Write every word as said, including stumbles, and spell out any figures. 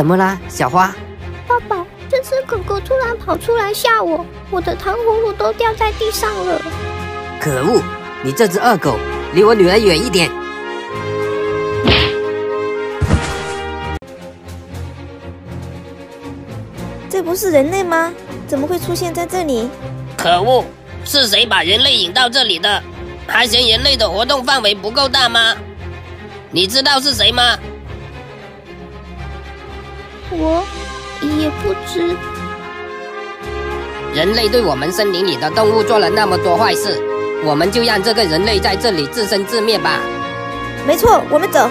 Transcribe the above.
怎么啦，小花？爸爸，这只狗狗突然跑出来吓我，我的糖葫芦都掉在地上了。可恶！你这只恶狗，离我女儿远一点！这不是人类吗？怎么会出现在这里？可恶！是谁把人类引到这里的？还嫌人类的活动范围不够大吗？你知道是谁吗？我也不知。人类对我们森林里的动物做了那么多坏事，我们就让这个人类在这里自生自灭吧。没错，我们走。